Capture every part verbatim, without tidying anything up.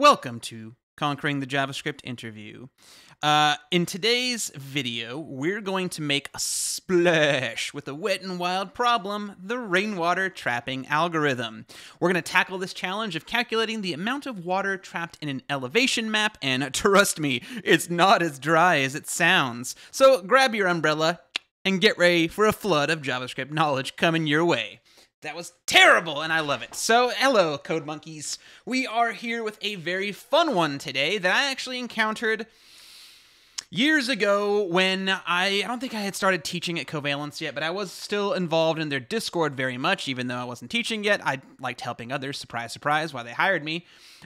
Welcome to Conquering the JavaScript Interview. Uh, in today's video, we're going to make a splash with a wet and wild problem, the rainwater trapping algorithm. We're going to tackle this challenge of calculating the amount of water trapped in an elevation map, and trust me, it's not as dry as it sounds. So grab your umbrella and get ready for a flood of JavaScript knowledge coming your way. That was terrible, and I love it. So, hello, Code Monkeys. We are here with a very fun one today that I actually encountered years ago when I, I don't think I had started teaching at Covalence yet, but I was still involved in their Discord very much, even though I wasn't teaching yet. I liked helping others, surprise, surprise, why they hired me.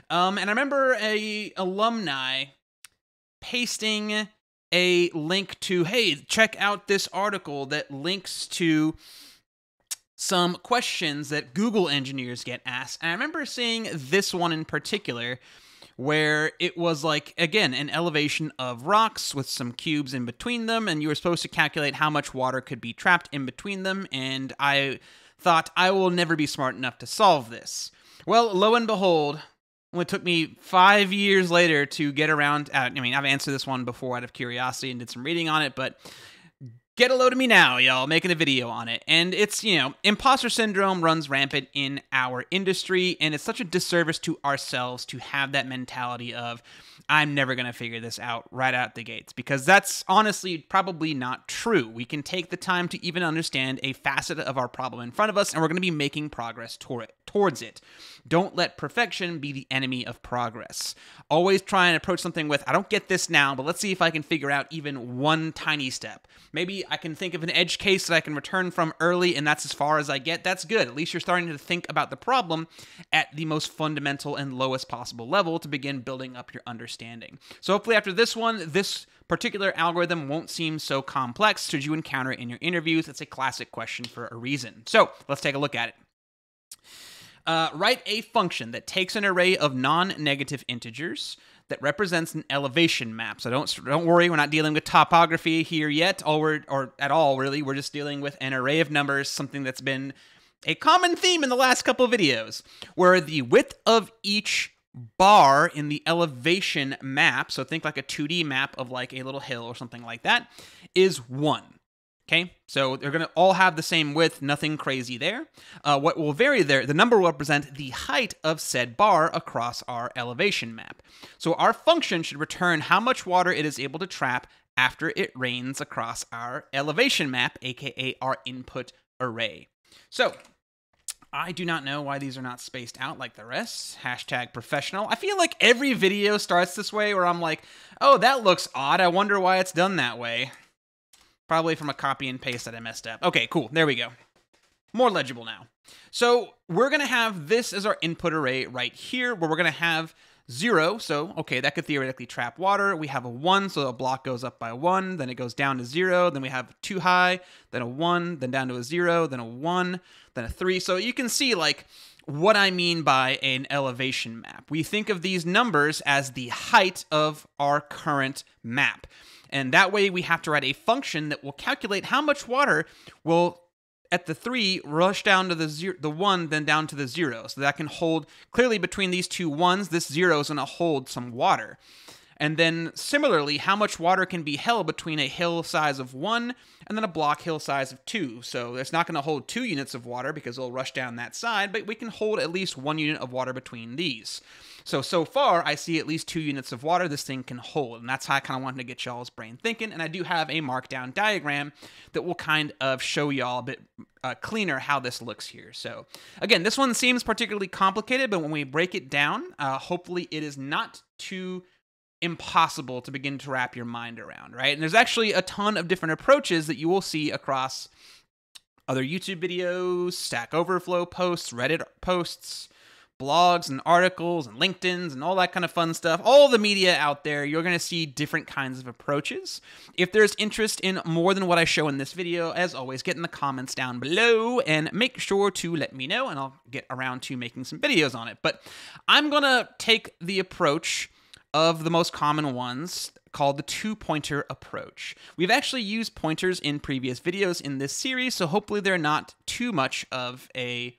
Um, and I remember a alumni pasting a link to, hey, check out this article that links to some questions that Google engineers get asked. And I remember seeing this one in particular where it was like, again, an elevation of rocks with some cubes in between them, and you were supposed to calculate how much water could be trapped in between them, and I thought, I will never be smart enough to solve this. Well, lo and behold, it took me five years later to get around, uh, I mean, I've answered this one before out of curiosity and did some reading on it, but get a load of me now, y'all, making a video on it. And it's, you know, imposter syndrome runs rampant in our industry, and it's such a disservice to ourselves to have that mentality of, I'm never going to figure this out right out the gates, because that's honestly probably not true. We can take the time to even understand a facet of our problem in front of us, and we're going to be making progress toward it, towards it. Don't let perfection be the enemy of progress. Always try and approach something with, I don't get this now, but let's see if I can figure out even one tiny step. Maybe I can think of an edge case that I can return from early, and that's as far as I get. That's good. At least you're starting to think about the problem at the most fundamental and lowest possible level to begin building up your understanding. So hopefully after this one, this particular algorithm won't seem so complex should you encounter it in your interviews. It's a classic question for a reason. So let's take a look at it. Uh, write a function that takes an array of non-negative integers that represents an elevation map. So don't don't worry, we're not dealing with topography here yet, or we're, or at all really. We're just dealing with an array of numbers, something that's been a common theme in the last couple of videos, where the width of each bar in the elevation map, so think like a two D map of like a little hill or something like that, is one. Okay, so they're going to all have the same width, nothing crazy there. Uh, what will vary there, the number will represent the height of said bar across our elevation map. So our function should return how much water it is able to trap after it rains across our elevation map, aka our input array. So I do not know why these are not spaced out like the rest. Hashtag professional. I feel like every video starts this way where I'm like, oh, that looks odd. I wonder why it's done that way. Probably from a copy and paste that I messed up. Okay, cool. There we go. More legible now. So we're going to have this as our input array right here, where we're going to have zero. So, okay, that could theoretically trap water. We have a one, so a block goes up by one. Then it goes down to zero. Then we have two high, then a one, then down to a zero, then a one, then a three. So you can see, like, what I mean by an elevation map. We think of these numbers as the height of our current map. And that way we have to write a function that will calculate how much water will, at the three, rush down to the zero, the one, then down to the zero. So that can hold, clearly between these two ones, this zero is going to hold some water. And then similarly, how much water can be held between a hill size of one and then a block hill size of two. So it's not going to hold two units of water because it'll rush down that side, but we can hold at least one unit of water between these. So, so far, I see at least two units of water this thing can hold, and that's how I kind of wanted to get y'all's brain thinking, and I do have a markdown diagram that will kind of show y'all a bit uh, cleaner how this looks here. So, again, this one seems particularly complicated, but when we break it down, uh, hopefully it is not too impossible to begin to wrap your mind around, right? And there's actually a ton of different approaches that you will see across other YouTube videos, Stack Overflow posts, Reddit posts, blogs and articles and LinkedIn's and all that kind of fun stuff. All the media out there, you're going to see different kinds of approaches. If there's interest in more than what I show in this video, as always, get in the comments down below and make sure to let me know, and I'll get around to making some videos on it. But I'm going to take the approach of the most common ones called the two-pointer approach. We've actually used pointers in previous videos in this series, so hopefully they're not too much of a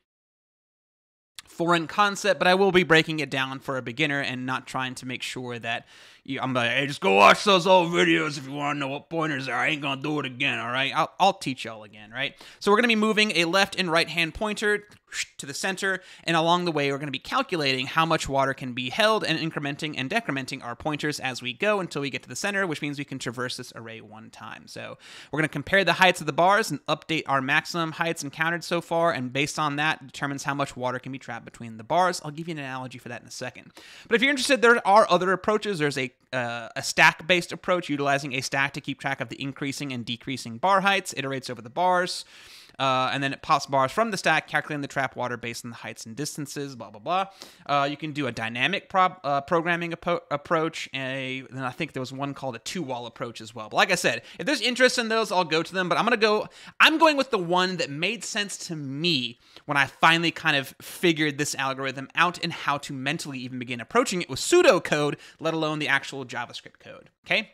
foreign concept, but I will be breaking it down for a beginner and not trying to make sure that you, I'm like, hey, just go watch those old videos if you want to know what pointers are. I ain't going to do it again, all right? I'll, I'll teach y'all again, right? So we're going to be moving a left and right-hand pointer to the center, and along the way, we're going to be calculating how much water can be held and incrementing and decrementing our pointers as we go until we get to the center, which means we can traverse this array one time. So we're going to compare the heights of the bars and update our maximum heights encountered so far, and based on that, determines how much water can be trapped between the bars. I'll give you an analogy for that in a second. But if you're interested, there are other approaches. There's a uh, a stack-based approach utilizing a stack to keep track of the increasing and decreasing bar heights, iterates over the bars, uh, and then it pops bars from the stack, calculating the trap water based on the heights and distances, blah, blah, blah. Uh, you can do a dynamic prob uh, programming approach, a, and I think there was one called a two-wall approach as well. But like I said, if there's interest in those, I'll go to them, but I'm going to go, I'm going with the one that made sense to me when I finally kind of figured this algorithm out and how to mentally even begin approaching it with pseudocode, let alone the actual JavaScript code, okay?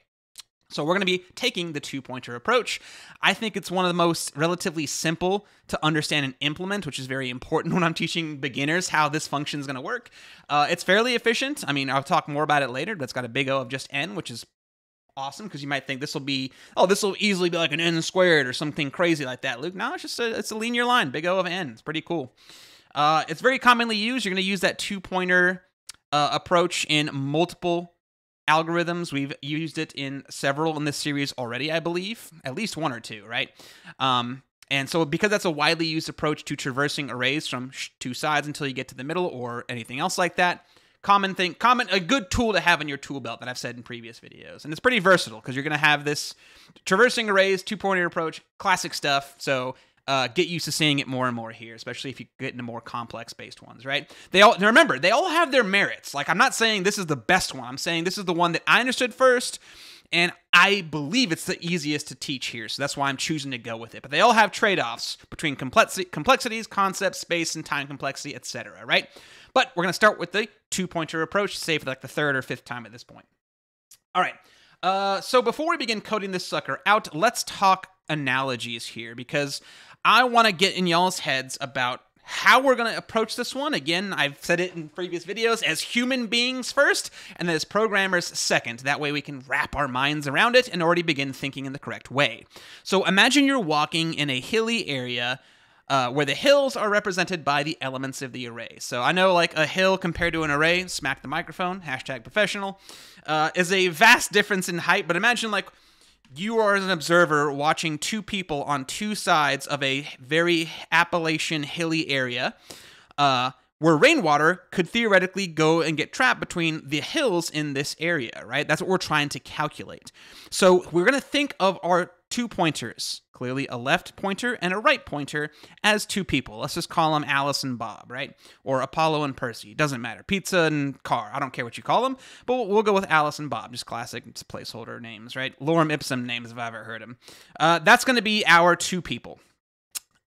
So we're going to be taking the two-pointer approach. I think it's one of the most relatively simple to understand and implement, which is very important when I'm teaching beginners how this function is going to work. Uh, it's fairly efficient. I mean, I'll talk more about it later, but it's got a big O of just n, which is awesome, because you might think this will be, oh, this will easily be like an n squared or something crazy like that, Luke. No, it's just a, it's a linear line, big O of n. It's pretty cool. Uh, it's very commonly used. You're going to use that two-pointer uh, approach in multiple algorithms. We've used it in several in this series already, I believe. At least one or two, right? Um, and so because that's a widely used approach to traversing arrays from two sides until you get to the middle or anything else like that, common thing, common, a good tool to have in your tool belt that I've said in previous videos. And it's pretty versatile because you're going to have this traversing arrays, two-pointer approach, classic stuff. So Uh, get used to seeing it more and more here, especially if you get into more complex-based ones, right? They all, remember, they all have their merits. Like, I'm not saying this is the best one. I'm saying this is the one that I understood first, and I believe it's the easiest to teach here, so that's why I'm choosing to go with it. But they all have trade-offs between complexi- complexities, concepts, space, and time complexity, et cetera, right? But we're going to start with the two-pointer approach, say for like the third or fifth time at this point. All right, uh, so before we begin coding this sucker out, let's talk analogies here, because I want to get in y'all's heads about how we're going to approach this one. Again, I've said it in previous videos, as human beings first, and as programmers second. That way we can wrap our minds around it and already begin thinking in the correct way. So imagine you're walking in a hilly area uh, where the hills are represented by the elements of the array. So I know like a hill compared to an array, smack the microphone, hashtag professional, uh, is a vast difference in height, but imagine like you are an observer watching two people on two sides of a very Appalachian hilly area uh, where rainwater could theoretically go and get trapped between the hills in this area, right? That's what we're trying to calculate. So we're going to think of our two pointers, clearly a left pointer and a right pointer, as two people. Let's just call them Alice and Bob, right? Or Apollo and Percy. Doesn't matter. Pizza and car. I don't care what you call them, but we'll go with Alice and Bob. Just classic placeholder names, right? Lorem Ipsum names if I've ever heard them. Uh, that's going to be our two people.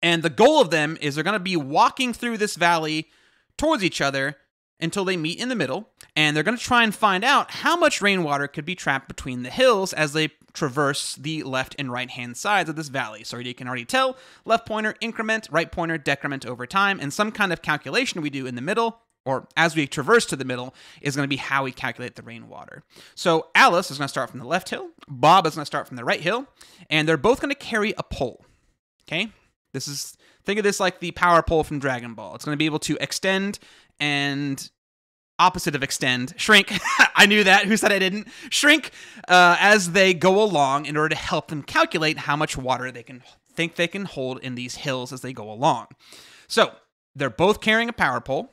And the goal of them is they're going to be walking through this valley towards each other until they meet in the middle, and they're going to try and find out how much rainwater could be trapped between the hills as they traverse the left and right-hand sides of this valley. So you can already tell, left pointer increment, right pointer decrement over time, and some kind of calculation we do in the middle, or as we traverse to the middle, is going to be how we calculate the rainwater. So Alice is going to start from the left hill, Bob is going to start from the right hill, and they're both going to carry a pole, okay? This is, think of this like the power pole from Dragon Ball. It's going to be able to extend and opposite of extend, shrink. I knew that. Who said I didn't? Shrink uh, as they go along in order to help them calculate how much water they can think they can hold in these hills as they go along. So they're both carrying a power pole,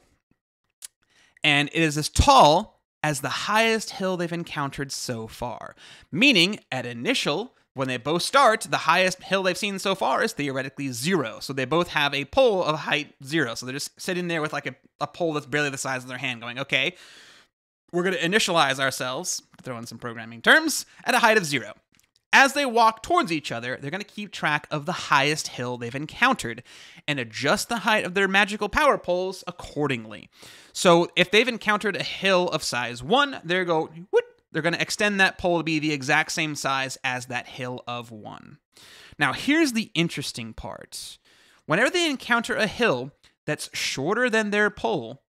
and it is as tall as the highest hill they've encountered so far, meaning at initial, when they both start, the highest hill they've seen so far is theoretically zero. So they both have a pole of height zero. So they're just sitting there with like a, a pole that's barely the size of their hand going, okay, we're going to initialize ourselves, throw in some programming terms, at a height of zero. As they walk towards each other, they're going to keep track of the highest hill they've encountered and adjust the height of their magical power poles accordingly. So if they've encountered a hill of size one, they're going, whoop, they're going to extend that pole to be the exact same size as that hill of one. Now, here's the interesting part. Whenever they encounter a hill, that's shorter than their pole,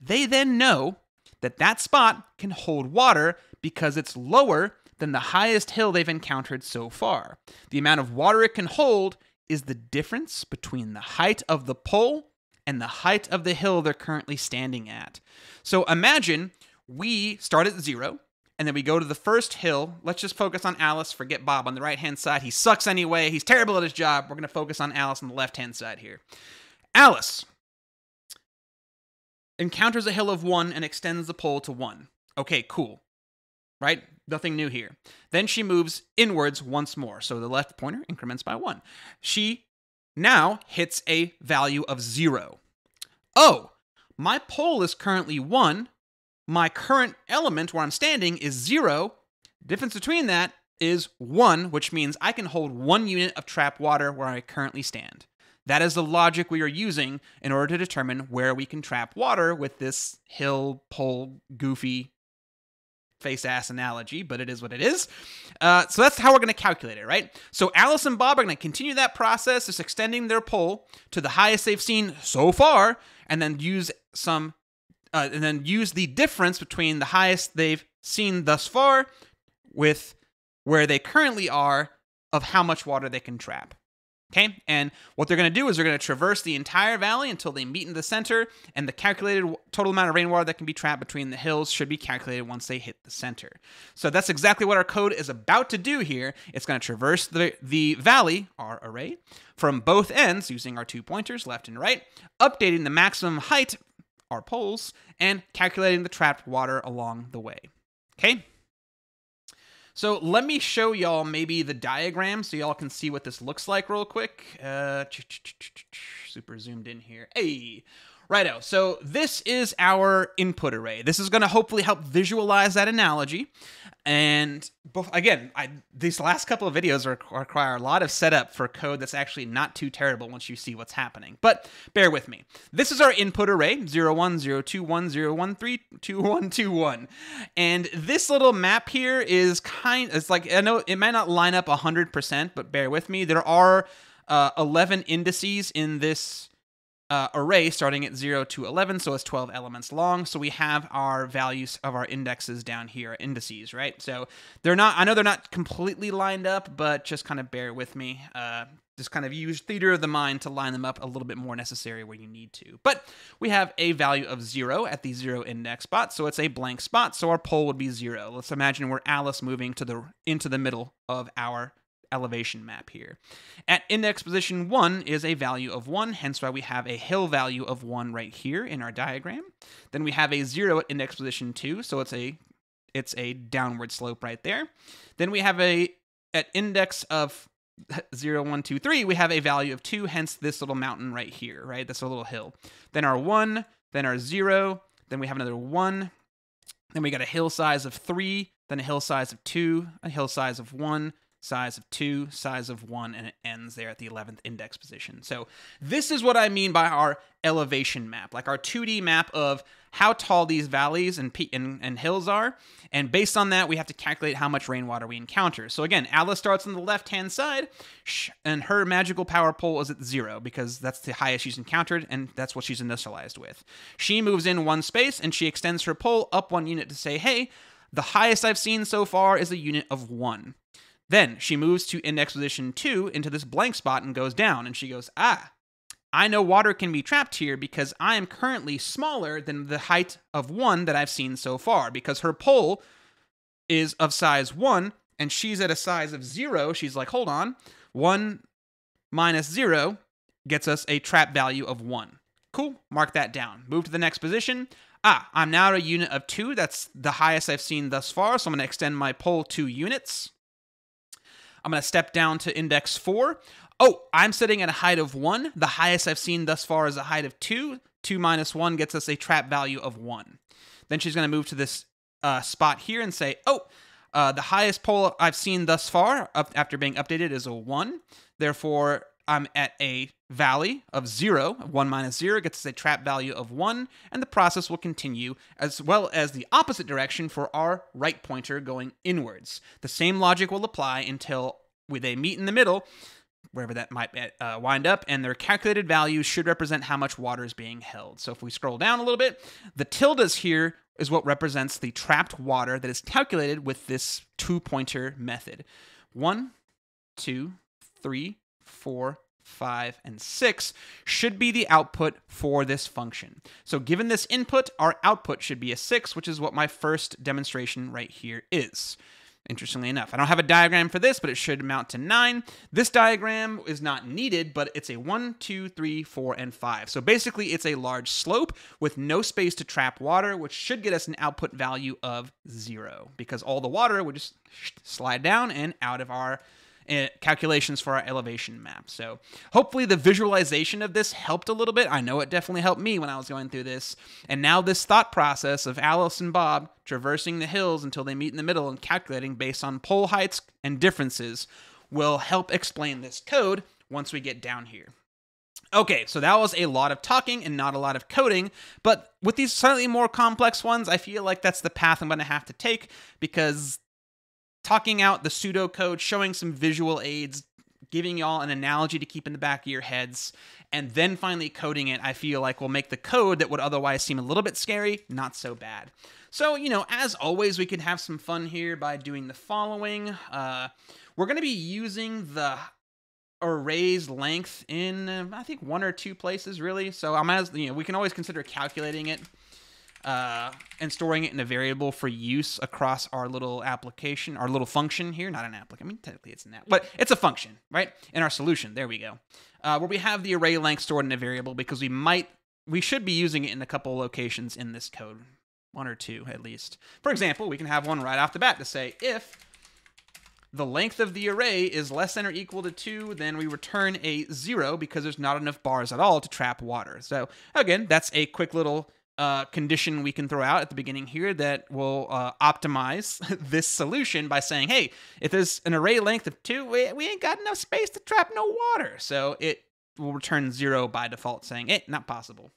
they then know that that spot can hold water because it's lower than the highest hill they've encountered so far. The amount of water it can hold is the difference between the height of the pole and the height of the hill they're currently standing at. So imagine we start at zero, and then we go to the first hill. Let's just focus on Alice, forget Bob on the right-hand side. He sucks anyway. He's terrible at his job. We're going to focus on Alice on the left-hand side here. Alice encounters a hill of one and extends the pole to one. Okay, cool. Right? Nothing new here. Then she moves inwards once more. So the left pointer increments by one. She now hits a value of zero. Oh, my pole is currently one. My current element where I'm standing is zero. The difference between that is one, which means I can hold one unit of trap water where I currently stand. That is the logic we are using in order to determine where we can trap water with this hill, pole, goofy face-ass analogy, but it is what it is. Uh, so that's how we're going to calculate it, right? So Alice and Bob are going to continue that process, just extending their pole to the highest they've seen so far, and then use some Uh, and then use the difference between the highest they've seen thus far with where they currently are of how much water they can trap. Okay? And what they're going to do is they're going to traverse the entire valley until they meet in the center, and the calculated total amount of rainwater that can be trapped between the hills should be calculated once they hit the center. So that's exactly what our code is about to do here. It's going to traverse the, the valley, our array, from both ends using our two pointers, left and right, updating the maximum height, our poles, and calculating the trapped water along the way. Okay? So let me show y'all maybe the diagram so y'all can see what this looks like real quick. Uh, super zoomed in here. Hey! Righto, so this is our input array. This is going to hopefully help visualize that analogy. And again, I, these last couple of videos are, require a lot of setup for code that's actually not too terrible once you see what's happening. But bear with me. This is our input array, zero one, zero two one, zero one three, two one two one. And this little map here is kind of, it's like, I know it might not line up one hundred percent, but bear with me. There are uh, eleven indices in this Uh, array starting at zero to eleven, so it's twelve elements long. So we have our values of our indexes down here, indices, right? So they're not, I know they're not completely lined up, but just kind of bear with me. Uh, just kind of use theater of the mind to line them up a little bit more necessary where you need to. But we have a value of zero at the zero index spot, so it's a blank spot, so our pole would be zero. Let's imagine we're Alice moving to the into the middle of our elevation map here. At index position one is a value of one, hence why we have a hill value of one right here in our diagram. Then we have a zero at index position two, so it's a it's a downward slope right there. Then we have a at index of zero, one, two, three, we have a value of two, hence this little mountain right here, right? That's a little hill. Then our one, then our zero, then we have another one, then we got a hill size of three, then a hill size of two, a hill size of one, size of two, size of one, and it ends there at the eleventh index position. So this is what I mean by our elevation map, like our two D map of how tall these valleys and, pe and, and hills are. And based on that, we have to calculate how much rainwater we encounter. So again, Alice starts on the left-hand side, and her magical power pole is at zero because that's the highest she's encountered, and that's what she's initialized with. She moves in one space, and she extends her pole up one unit to say, hey, the highest I've seen so far is a unit of one. Then she moves to index position two into this blank spot and goes down, and she goes, ah, I know water can be trapped here because I am currently smaller than the height of one that I've seen so far, because her pole is of size one and she's at a size of zero. She's like, hold on, one minus zero gets us a trap value of one. Cool, mark that down. Move to the next position. Ah, I'm now at a unit of two. That's the highest I've seen thus far, so I'm going to extend my pole two units. I'm going to step down to index four. Oh, I'm sitting at a height of one. The highest I've seen thus far is a height of two. two minus one gets us a trap value of one. Then she's going to move to this uh, spot here and say, oh, uh, the highest pole I've seen thus far up after being updated is a one. Therefore, I'm at a valley of zero. one minus zero gets us a trap value of one. And the process will continue, as well as the opposite direction for our right pointer going inwards. The same logic will apply until they meet in the middle, wherever that might uh, wind up, and their calculated value should represent how much water is being held. So if we scroll down a little bit, the tildes here is what represents the trapped water that is calculated with this two-pointer method. One, two, three, four, five, and six should be the output for this function. So given this input, our output should be a six, which is what my first demonstration right here is. Interestingly enough, I don't have a diagram for this, but it should amount to nine. This diagram is not needed, but it's a one, two, three, four, and five. So basically it's a large slope with no space to trap water, which should get us an output value of zero, because all the water would just slide down and out of our calculations for our elevation map. So hopefully the visualization of this helped a little bit. I know it definitely helped me when I was going through this. And now this thought process of Alice and Bob traversing the hills until they meet in the middle and calculating based on pole heights and differences will help explain this code once we get down here. Okay, so that was a lot of talking and not a lot of coding, but with these slightly more complex ones, I feel like that's the path I'm going to have to take, because talking out the pseudocode, showing some visual aids, giving y'all an analogy to keep in the back of your heads, and then finally coding it, I feel like will make the code that would otherwise seem a little bit scary, not so bad. So, you know, as always, we can have some fun here by doing the following. Uh, we're going to be using the array's length in, uh, I think, one or two places, really. So I might as, you know, we can always consider calculating it. Uh, and storing it in a variable for use across our little application, our little function here, not an application, I mean, technically it's an app, but it's a function, right? In our solution, there we go. Uh, where we have the array length stored in a variable, because we might, we should be using it in a couple locations in this code, one or two at least. For example, we can have one right off the bat to say, if the length of the array is less than or equal to two, then we return a zero, because there's not enough bars at all to trap water. So again, that's a quick little Uh, condition we can throw out at the beginning here that will uh, optimize this solution by saying, hey, if there's an array length of two, we, we ain't got enough space to trap no water. So it will return zero by default, saying, hey, not possible.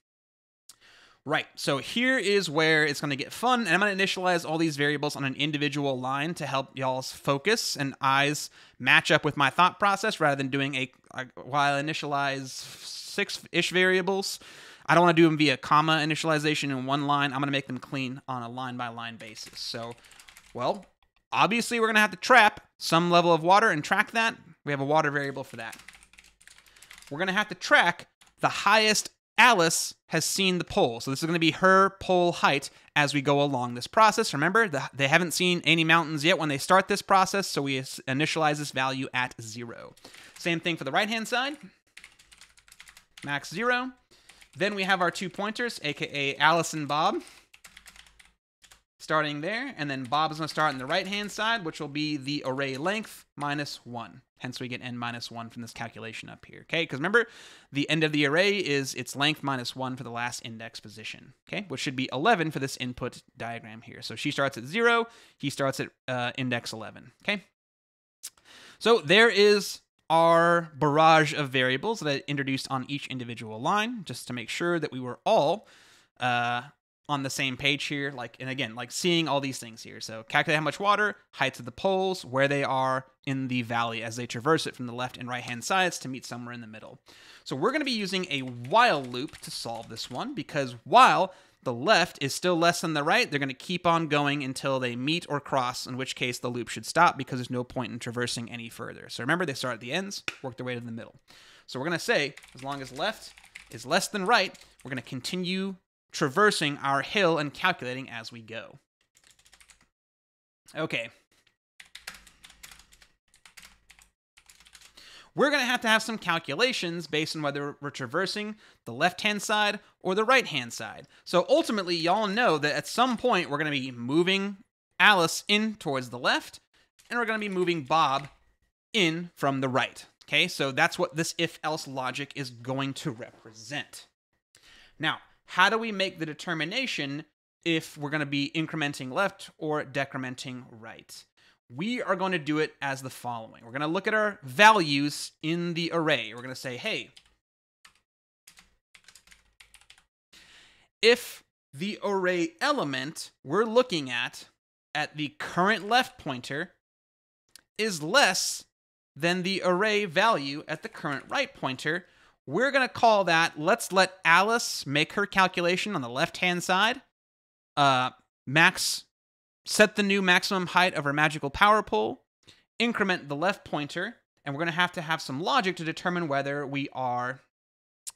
Right, so here is where it's gonna get fun, and I'm gonna initialize all these variables on an individual line to help y'all's focus and eyes match up with my thought process, rather than doing a, a while I initialize six-ish variables. I don't want to do them via comma initialization in one line. I'm going to make them clean on a line-by-line basis. So, well, obviously we're going to have to trap some level of water and track that. We have a water variable for that. We're going to have to track the highest Alice has seen the pole. So this is going to be her pole height as we go along this process. Remember, the, they haven't seen any mountains yet when they start this process, so we initialize this value at zero. Same thing for the right-hand side. Max zero. Then we have our two pointers, aka Alice and Bob, starting there, and then Bob is going to start on the right-hand side, which will be the array length minus one. Hence, we get n minus one from this calculation up here, okay? Because remember, the end of the array is its length minus one for the last index position, okay? Which should be eleven for this input diagram here. So she starts at zero, he starts at uh, index eleven, okay? So there is our barrage of variables that I introduced on each individual line, just to make sure that we were all uh, on the same page here. Like, and again, like seeing all these things here. So calculate how much water, heights of the poles, where they are in the valley as they traverse it from the left and right-hand sides to meet somewhere in the middle. So we're going to be using a while loop to solve this one, because while the left is still less than the right, they're going to keep on going until they meet or cross, in which case the loop should stop because there's no point in traversing any further. So remember, they start at the ends, work their way to the middle. So we're going to say, as long as left is less than right, we're going to continue traversing our hill and calculating as we go. Okay. We're going to have to have some calculations based on whether we're traversing the left-hand side or the right-hand side. So ultimately, y'all know that at some point, we're going to be moving Alice in towards the left, and we're going to be moving Bob in from the right. Okay, so that's what this if-else logic is going to represent. Now, how do we make the determination if we're going to be incrementing left or decrementing right? We are going to do it as the following. We're going to look at our values in the array. We're going to say, hey, if the array element we're looking at, at the current left pointer, is less than the array value at the current right pointer. We're going to call that, let's let Alice make her calculation on the left-hand side. Uh, max, set the new maximum height of our magical power pole. Increment the left pointer. And we're going to have to have some logic to determine whether we are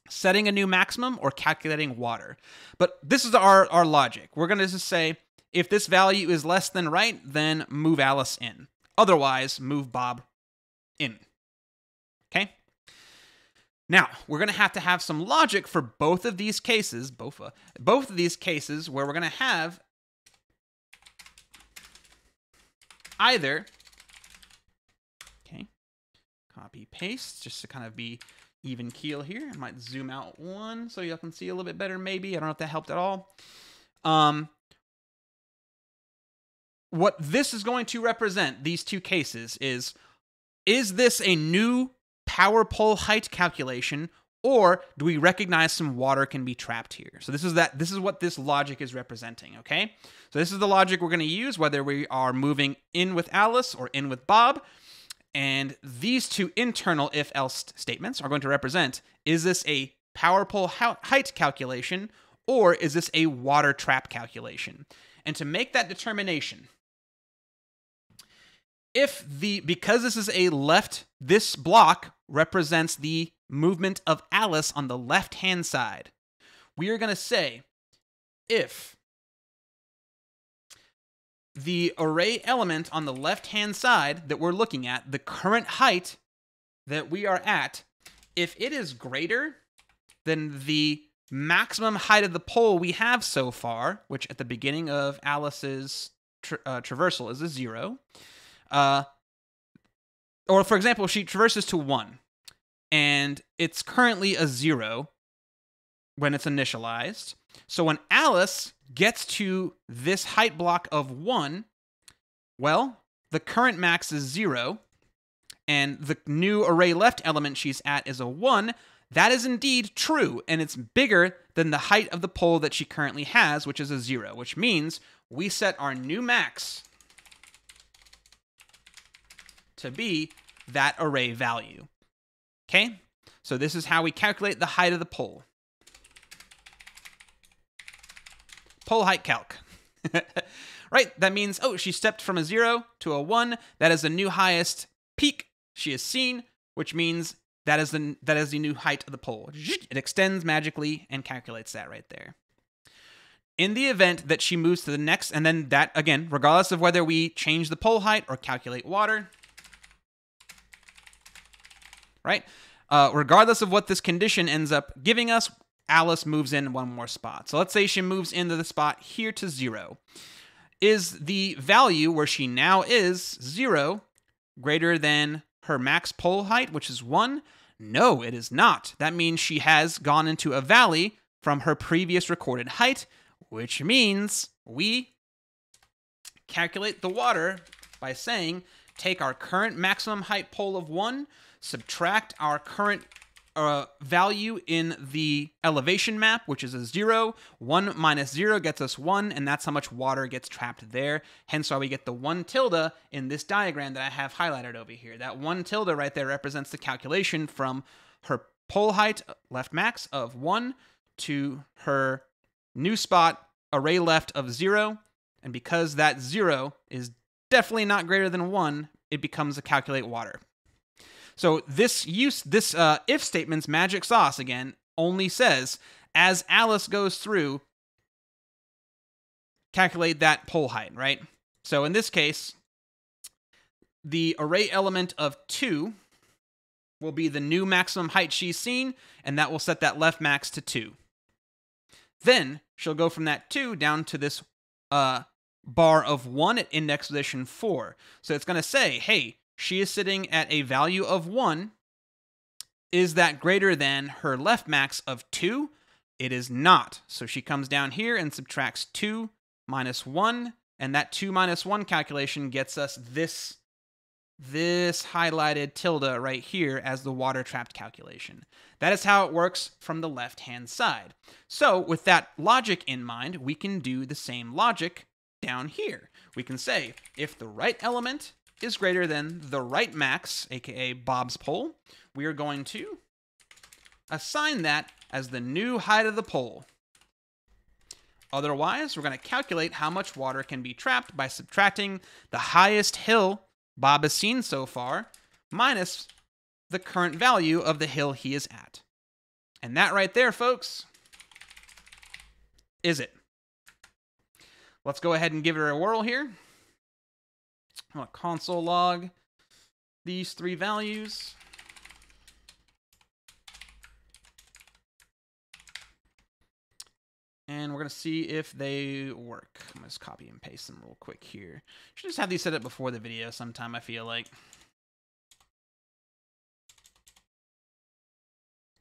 setting a new maximum or calculating water. But this is our, our logic. We're going to just say, if this value is less than right, then move Alice in. Otherwise, move Bob in. Okay? Now, we're going to have to have some logic for both of these cases, bofa, both of these cases where we're going to have either, okay, copy, paste, just to kind of be even keel here. I might zoom out one so y'all can see a little bit better maybe. I don't know if that helped at all. Um, what this is going to represent, these two cases, is, is this a new power pole height calculation, or do we recognize some water can be trapped here? So this is that. This is what this logic is representing, okay? So this is the logic we're going to use, whether we are moving in with Alice or in with Bob. And these two internal if-else statements are going to represent, is this a power pole height calculation, or is this a water trap calculation? And to make that determination, if the, because this is a left, this block represents the movement of Alice on the left-hand side, we are going to say if the array element on the left-hand side that we're looking at, the current height that we are at, if it is greater than the maximum height of the pole we have so far, which at the beginning of Alice's tra uh, traversal is a zero, uh, or for example, she traverses to one, and it's currently a zero when it's initialized. So when Alice gets to this height block of one, well, the current max is zero, and the new array left element she's at is a one. That is indeed true, and it's bigger than the height of the pole that she currently has, which is a zero, which means we set our new max to be that array value. Okay? So this is how we calculate the height of the pole. Pole height calc. Right? That means, oh, she stepped from a zero to a one. That is the new highest peak she has seen, which means that is the, that is the new height of the pole. It extends magically and calculates that right there. In the event that she moves to the next, and then that, again, regardless of whether we change the pole height or calculate water, right? Uh, regardless of what this condition ends up giving us, Alice moves in one more spot. So let's say she moves into the spot here to zero. Is the value where she now is zero greater than her max pole height, which is one? No, it is not. That means she has gone into a valley from her previous recorded height, which means we calculate the water by saying, take our current maximum height pole of one, subtract our current Uh, value in the elevation map, which is a zero. One minus zero gets us one, and that's how much water gets trapped there. Hence why we get the one tilde in this diagram that I have highlighted over here. That one tilde right there represents the calculation from her pole height, left max, of one to her new spot, array left, of zero. And because that zero is definitely not greater than one, it becomes a calculate water. So this use, this uh, if statement's magic sauce, again, only says, as Alice goes through, calculate that pole height, right? So in this case, the array element of two will be the new maximum height she's seen, and that will set that left max to two. Then she'll go from that two down to this uh, bar of one at index position four. So it's going to say, hey, she is sitting at a value of one. Is that greater than her left max of two? It is not. So she comes down here and subtracts two minus one, and that two minus one calculation gets us this, this highlighted tilde right here as the water-trapped calculation. That is how it works from the left-hand side. So with that logic in mind, we can do the same logic down here. We can say, if the right element is greater than the right max, aka Bob's poll, we are going to assign that as the new height of the pole. Otherwise, we're going to calculate how much water can be trapped by subtracting the highest hill Bob has seen so far, minus the current value of the hill he is at. And that right there, folks, is it. Let's go ahead and give it a whirl here. I'm going to console log these three values. And we're going to see if they work. I'm going to just copy and paste them real quick here. Should just have these set up before the video sometime, I feel like.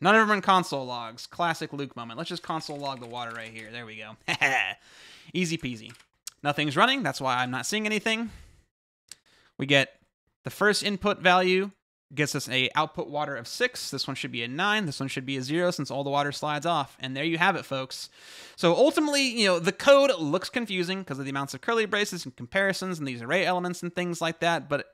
Not everyone console logs. Classic Luke moment. Let's just console log the water right here. There we go. Easy peasy. Nothing's running. That's why I'm not seeing anything. We get the first input value gets us a output water of six. This one should be a nine. This one should be a zero since all the water slides off. And there you have it, folks. So ultimately, you know, the code looks confusing because of the amounts of curly braces and comparisons and these array elements and things like that. But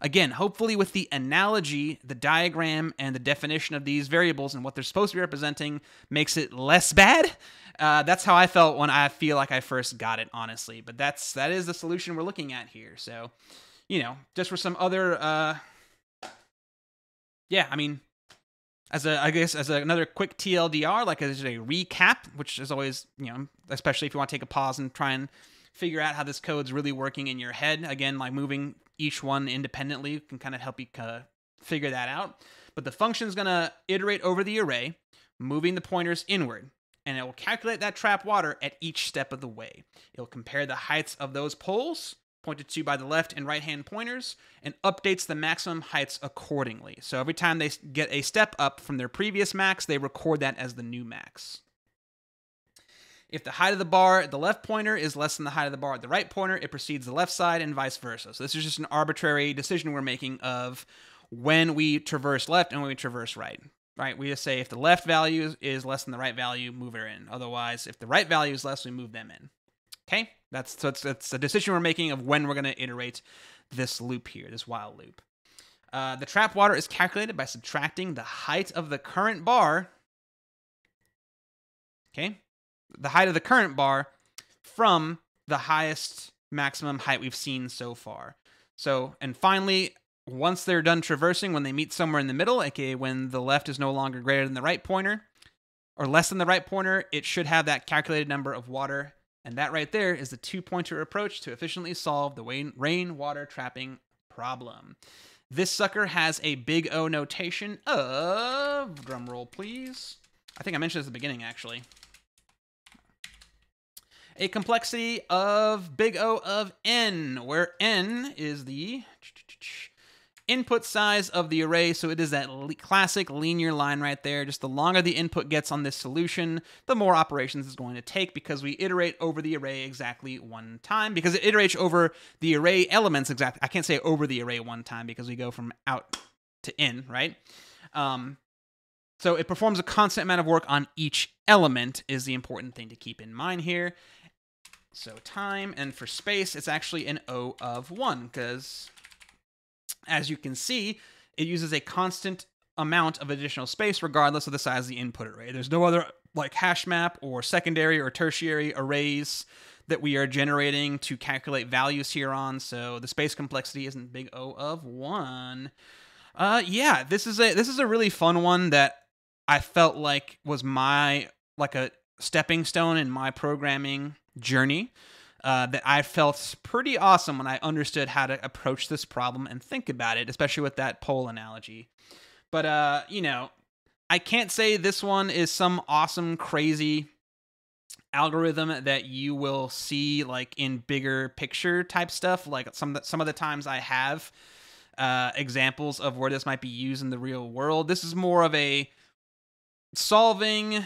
again, hopefully with the analogy, the diagram, and the definition of these variables and what they're supposed to be representing makes it less bad. Uh, that's how I felt when I feel like I first got it, honestly. But that's that is the solution we're looking at here. So, you know, just for some other... Uh, Yeah, I mean, as a I guess as a, another quick T L D R, like as a recap, which is always, you know, especially if you want to take a pause and try and figure out how this code's really working in your head. Again, like moving each one independently can kind of help you uh, figure that out. But the function's going to iterate over the array, moving the pointers inward, and it will calculate that trap water at each step of the way. It'll compare the heights of those poles, pointed to by the left and right hand pointers, and updates the maximum heights accordingly. So every time they get a step up from their previous max, they record that as the new max. If the height of the bar at the left pointer is less than the height of the bar at the right pointer, it precedes the left side and vice versa. So this is just an arbitrary decision we're making of when we traverse left and when we traverse right. Right? We just say if the left value is less than the right value, move it in. Otherwise, if the right value is less, we move them in. Okay, that's so it's, it's a decision we're making of when we're going to iterate this loop here, this while loop. Uh, the trap water is calculated by subtracting the height of the current bar, okay, the height of the current bar from the highest maximum height we've seen so far. So, and finally, once they're done traversing, when they meet somewhere in the middle, aka when the left is no longer greater than the right pointer, or less than the right pointer, it should have that calculated number of water. And that right there is the two-pointer approach to efficiently solve the rainwater trapping problem. This sucker has a big O notation of, drumroll please. I think I mentioned this at the beginning, actually. A complexity of big O of n, where n is the input size of the array. So it is that le- classic linear line right there. Just the longer the input gets on this solution, the more operations it's going to take because we iterate over the array exactly one time because it iterates over the array elements exactly. I can't say over the array one time because we go from out to in, right? Um, so it performs a constant amount of work on each element is the important thing to keep in mind here. So time, and for space, it's actually an O of one because... as you can see, it uses a constant amount of additional space regardless of the size of the input array. There's no other like hash map or secondary or tertiary arrays that we are generating to calculate values here on, so the space complexity isn't big O of one. Uh, yeah, this is a this is a really fun one that I felt like was my like a stepping stone in my programming journey. Uh, that I felt pretty awesome when I understood how to approach this problem and think about it, especially with that pole analogy. But, uh, you know, I can't say this one is some awesome, crazy algorithm that you will see, like, in bigger picture type stuff. Like, some, some of the times I have uh, examples of where this might be used in the real world. This is more of a solving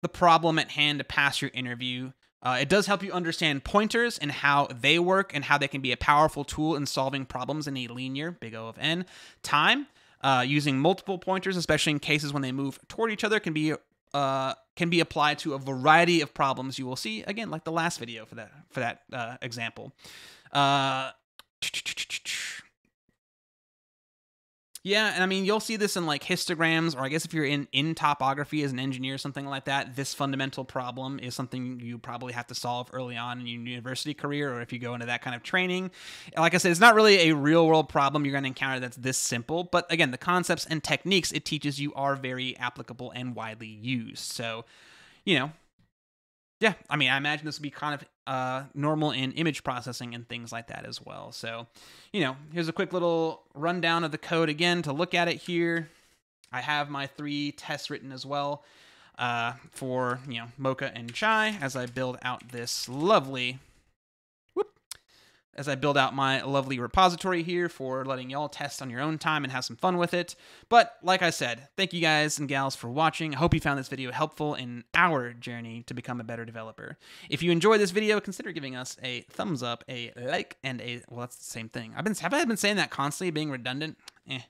the problem at hand to pass your interview. Uh, it does help you understand pointers and how they work and how they can be a powerful tool in solving problems in a linear, big O of n, time. Uh, using multiple pointers, especially in cases when they move toward each other, can be uh, can be applied to a variety of problems you will see. Again, like the last video for that for that uh, example. Uh, Yeah, and I mean, you'll see this in like histograms, or I guess if you're in, in topography as an engineer, something like that, this fundamental problem is something you probably have to solve early on in your university career, or if you go into that kind of training. Like I said, it's not really a real world problem you're going to encounter that's this simple, but again, the concepts and techniques it teaches you are very applicable and widely used. So, you know, yeah, I mean, I imagine this would be kind of uh, normal in image processing and things like that as well. So, you know, here's a quick little rundown of the code again to look at it here. I have my three tests written as well uh, for, you know, Mocha and Chai as I build out this lovely, whoop, as I build out my lovely repository here for letting y'all test on your own time and have some fun with it. But like I said, thank you guys and gals for watching. I hope you found this video helpful in our journey to become a better developer. If you enjoyed this video, consider giving us a thumbs up, a like, and a, well, that's the same thing. I've been, have I been saying that constantly, being redundant? Eh.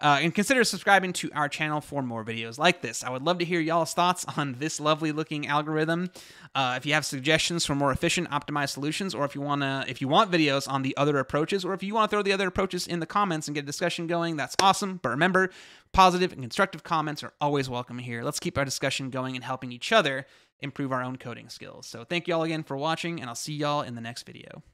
Uh, and consider subscribing to our channel for more videos like this. I would love to hear y'all's thoughts on this lovely looking algorithm. Uh, if you have suggestions for more efficient, optimized solutions, or if you wanna, if you want videos on the other approaches, or if you want to throw the other approaches in the comments and get a discussion going, that's awesome. But remember, positive and constructive comments are always welcome here. Let's keep our discussion going and helping each other improve our own coding skills. So thank y'all again for watching, and I'll see y'all in the next video.